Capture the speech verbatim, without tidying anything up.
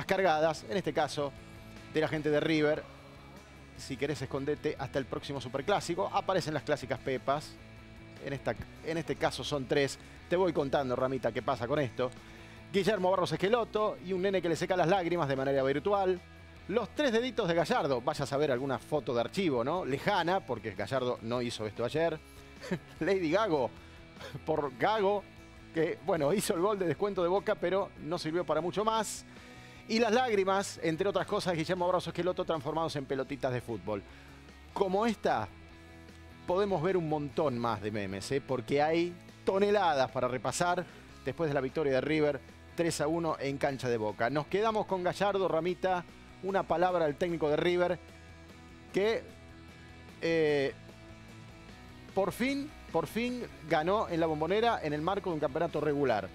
bandas cargadas, en este caso de la gente de River. Si querés, escondete hasta el próximo Superclásico. Aparecen las clásicas pepas. En, esta, en este caso son tres. Te voy contando, Ramita, qué pasa con esto. Guillermo Barros Schelotto y un nene que le seca las lágrimas de manera virtual. Los tres deditos de Gallardo. Vayas a ver alguna foto de archivo, ¿no? Lejana, porque Gallardo no hizo esto ayer. Lady Gago, por Gago, que, bueno, hizo el gol de descuento de Boca, pero no sirvió para mucho más. Y las lágrimas, entre otras cosas, Guillermo Barros Schelotto transformados en pelotitas de fútbol. Como esta, podemos ver un montón más de memes, ¿eh? Porque hay toneladas para repasar después de la victoria de River tres a uno en cancha de Boca. Nos quedamos con Gallardo, Ramita. Una palabra al técnico de River que eh, por fin, por fin ganó en la Bombonera en el marco de un campeonato regular.